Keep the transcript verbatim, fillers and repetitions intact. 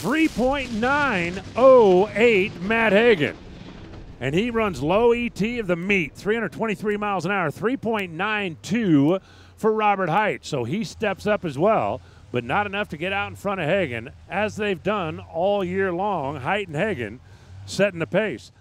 three point nine oh eight, Matt Hagan. And he runs low E T of the meet, three hundred twenty-three miles an hour, three point nine two for Robert Hight. So he steps up as well, but not enough to get out in front of Hagan, as they've done all year long, Hight and Hagan setting the pace.